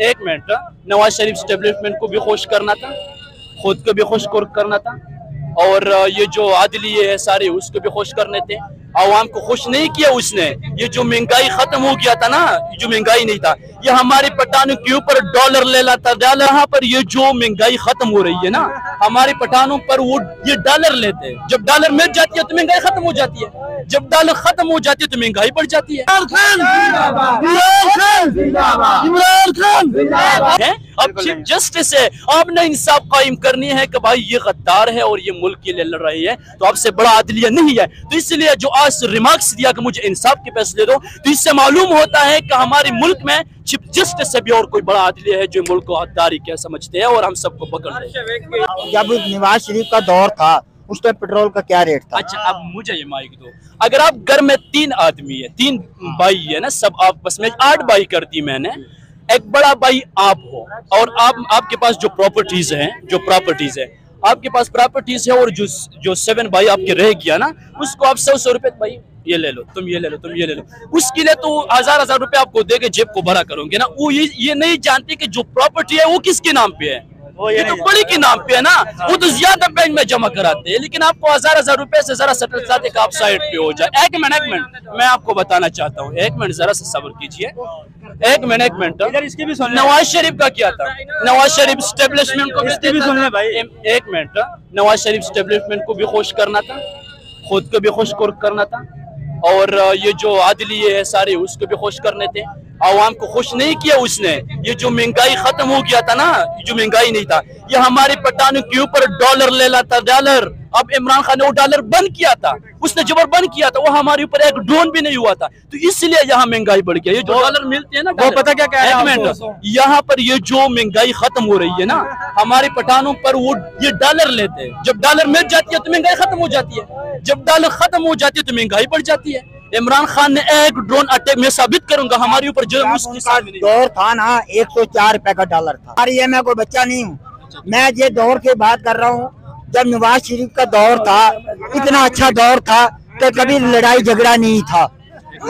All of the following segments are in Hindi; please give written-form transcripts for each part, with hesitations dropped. एक मिनट, नवाज शरीफ स्टेब्लिशमेंट को भी खुश करना था, खुद को भी खुश करना था, और ये जो आदलिये है सारे उसको भी खुश करने थे। आवाम को खुश नहीं किया उसने। ये जो महंगाई खत्म हो गया था ना, जो महंगाई नहीं था, ये हमारे पठानों के ऊपर डॉलर ले लाता डाला। यहाँ पर ये जो महंगाई खत्म हो रही है ना, हमारे पठानों पर वो ये डॉलर लेते हैं। जब डॉलर मिल जाती है तो महंगाई खत्म हो जाती है, जब डॉलर खत्म हो जाती है तो महंगाई बढ़ जाती है। अब चीफ जस्टिस है, आपने इंसाफ कायम करनी है कि भाई ये गद्दार है और ये मुल्क के लिए लड़ रही है, तो आपसे बड़ा अदलिया नहीं है। तो इसलिए जो आज रिमार्क्स दिया कि मुझे इंसाफ के फैसले दो, तो इससे मालूम होता है कि हमारे मुल्क में चीफ जस्टिस से भी और कोई बड़ा आदमी है जो मुल्क को हद्दारी क्या समझते हैं और हम सबको पकड़ रहे हैं। जब नवाज शरीफ का दौर था उस टाइम पेट्रोल का क्या रेट था? अच्छा, अब मुझे ये माइक दो। अगर आप घर में तीन आदमी है, तीन भाई है ना, सब आपस में 8 भाई कर दी मैंने, एक बड़ा भाई आप हो और आपके पास जो प्रॉपर्टीज है, आपके पास प्रॉपर्टीज है, और जो 7 भाई आपके रह गया ना, उसको आप 100 रुपए भाई ये ले लो, तुम ये ले लो, तुम ये ले लो, उसके लिए तो 1000 रुपए आपको देके जेब को भरा करोगे ना। वो ये नहीं जानते कि जो प्रॉपर्टी है वो किसके नाम पे है, वो ये तो बड़ी के नाम पे है ना, वो तो ज्यादा बैंक में जमा कराते हैं। लेकिन आपको 1000 रुपए से जरा सेटल साथ एक आप साइड पे हो जाए। एक मिनट मैं आपको बताना चाहता हूँ, एक मिनट जरा सब्र कीजिए, एक मिनट। नवाज शरीफ का क्या था? नवाज शरीफ स्टेब्लिशमेंट को भी सुनने भाई, एक मिनट। नवाज शरीफ स्टेब्लिशमेंट को भी खुश करना था, खुद को भी खुश करना था, और ये जो आदलिये है सारे उसको भी खुश करने थे। आवाम को खुश नहीं किया उसने। ये जो महंगाई खत्म हो गया था ना, जो महंगाई नहीं था, ये हमारे पठानों के ऊपर डॉलर ले लाता डॉलर। अब इमरान खान ने वो डॉलर बंद किया था, उसने जबर बंद किया था, वो हमारे ऊपर एक ड्रोन भी नहीं हुआ था, तो इसलिए यहाँ महंगाई बढ़ गया। ये जो डॉलर मिलते हैं ना, वो पता क्या कह रहा है, यहाँ पर ये जो महंगाई खत्म हो रही है ना, हमारे पठानों पर वो ये डॉलर लेते हैं। जब डॉलर मिल जाती है तो महंगाई खत्म हो जाती है, जब डॉलर खत्म हो जाती है तो महंगाई बढ़ जाती है। इमरान खान ने एक ड्रोन अटैक में साबित करूंगा हमारे ऊपर जो दौर था ना, 104 रुपए का डॉलर था। और ये मैं कोई बच्चा नहीं हूँ, मैं ये दौर की बात कर रहा हूँ। जब नवाज शरीफ का दौर था, इतना अच्छा दौर था कि कभी लड़ाई झगड़ा नहीं था।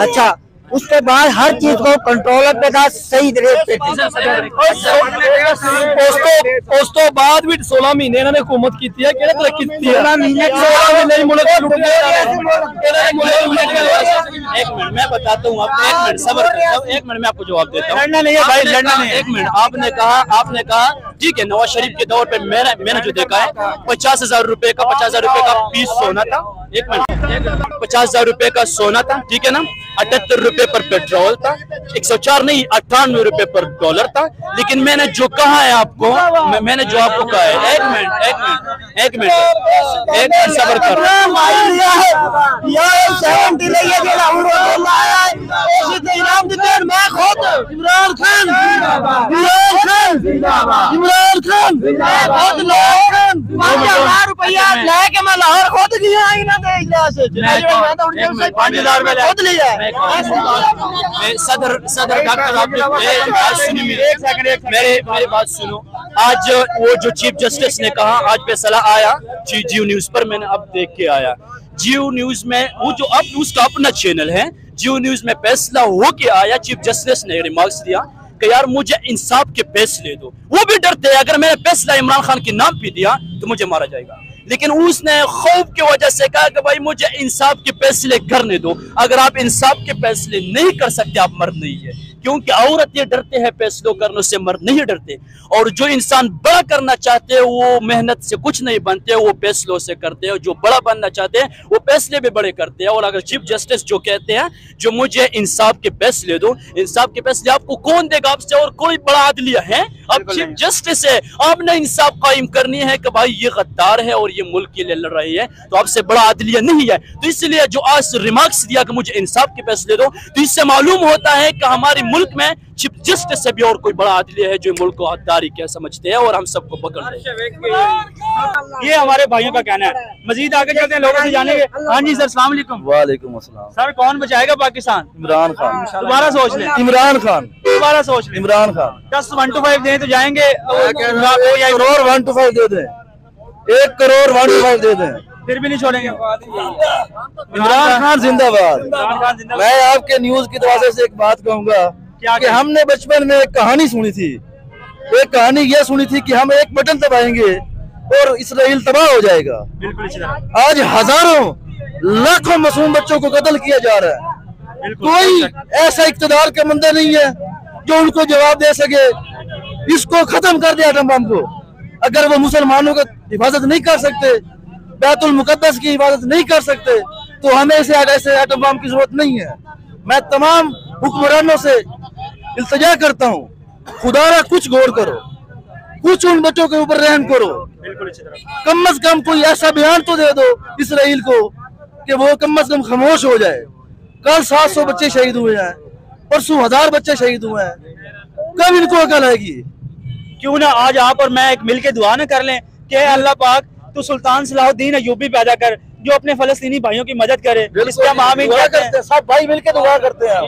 अच्छा, उसके बाद हर चीज को कंट्रोलर पे था, सही रेट पे था। उस तो बाद भी 16 महीने इन्होंने हुकूमत की थी, मैं बताता हूँ आपको। एक मिनट मैं आपको जवाब देता हूँ। लड़ना नहीं है भाई, लड़ना नहीं। एक मिनट, आपने कहा ठीक है, नवाज शरीफ के दौर पे मैंने जो देखा है, 50,000 रुपए का पीस सोना था। एक मिनट, 50,000 रुपए का सोना था, ठीक है ना। 78 रुपए पर पेट्रोल था, 104 नहीं 98 रुपए पर डॉलर था। लेकिन मैंने जो कहा है आपको, मैंने जो आपको कहा है, एक मिनट सब्र करो। सदर डॉक्टर मेरी बात सुनो। आज वो जो चीफ जस्टिस ने कहा, आज फैसला आया जियो न्यूज पर, मैंने अब देख के आया। जियो न्यूज में वो जो अब उसका अपना चैनल है, जियो न्यूज में फैसला होके आया। चीफ जस्टिस ने रिमार्क्स दिया कि यार मुझे इंसाफ के फैसले दो। वो भी डरते हैं, अगर मैंने फैसला इमरान खान के नाम पे दिया तो मुझे मारा जाएगा। लेकिन उसने खौफ की वजह से कहा कि भाई मुझे इंसाफ के फैसले करने दो। अगर आप इंसाफ के फैसले नहीं कर सकते, आप मर्द नहीं है, क्योंकि औरत ये डरते हैं फैसलों करने से, मर्द नहीं डरते। और जो इंसान बड़ा करना चाहते हैं वो मेहनत से कुछ नहीं बनते, वो फैसलों से करते हैं। जो बड़ा बनना चाहते हैं वो फैसले भी बड़े करते हैं। और अगर चीफ जस्टिस जो कहते हैं जो मुझे इंसाफ के फैसले दो, इंसाफ के फैसले आपको कौन देगा? आपसे और कोई बड़ा आदलिया है? अब चीफ जस्टिस है, आपने इंसाफ कायम करनी है कि भाई ये गद्दार है और ये मुल्क के लिए लड़ रही है, तो आपसे बड़ा आदलिया नहीं है। तो इसलिए जो आज रिमार्क्स दिया कि मुझे इंसाफ के फैसले दो, तो इससे मालूम होता है कि हमारे मुल्क में चीफ जस्टिस से भी और कोई बड़ा आदमी है जो मुल्क को हद्दारी क्या समझते हैं और हम सबको पकड़ रहे हैं। ये हमारे भाइयों का कहना है। मजीद आगे चलते हैं, लोगों से जानेंगे। हाँ जी सर, अस्सलाम वालेकुम। वालेकुम अस्सलाम। सर, कौन बचाएगा पाकिस्तान? इमरान खान। दोबारा सोच लें, इमरान खान, दोबारा सोच लें, इमरान खान। 10 125 दें तो जाएंगे, 1 करोड़ 125 दे दें, 1 करोड़ 125 दे दें, फिर भी नहीं छोड़ेंगे। इमरान खान जिंदाबाद। मैं आपके न्यूज की तरफ से एक बात कहूंगा कि हमने बचपन में एक कहानी सुनी थी, एक कहानी यह सुनी थी कि हम एक बटन दबाएंगे और इसराइल तबाह हो जाएगा। आज हजारों लाखों मासूम बच्चों को कत्ल किया जा रहा है। कोई ऐसा इक़्तिदार का मंदिर नहीं है जो उनको जवाब दे सके। इसको खत्म कर दिया एटम बम को। अगर वो मुसलमानों का हिफाजत नहीं कर सकते, बैतुल मुकद्दस की हिफाजत नहीं कर सकते, तो हमें ऐसे एटम बम की जरूरत नहीं है। मैं तमाम हुक्मरानों से इल्तिजा करता हूँ, खुदारा कुछ गौर करो, कुछ उन बच्चों के ऊपर रहम करो। कम अज कम कोई ऐसा बयान तो दे दो इसराइल को कि वो कम अज कम खामोश हो जाए। कल 700 बच्चे शहीद हुए हैं, परसों 1000 बच्चे शहीद हुए हैं। कब इनको अकल आएगी? क्यों ना आज आप और मैं एक मिलके दुआ न कर लें कि अल्लाह पाक तो सुल्तान सलाहुद्दीन अय्यूबी पैदा कर जो अपने फलस्तीनी भाइयों की मदद करे। सब भाई मिलकर दुआ करते हैं।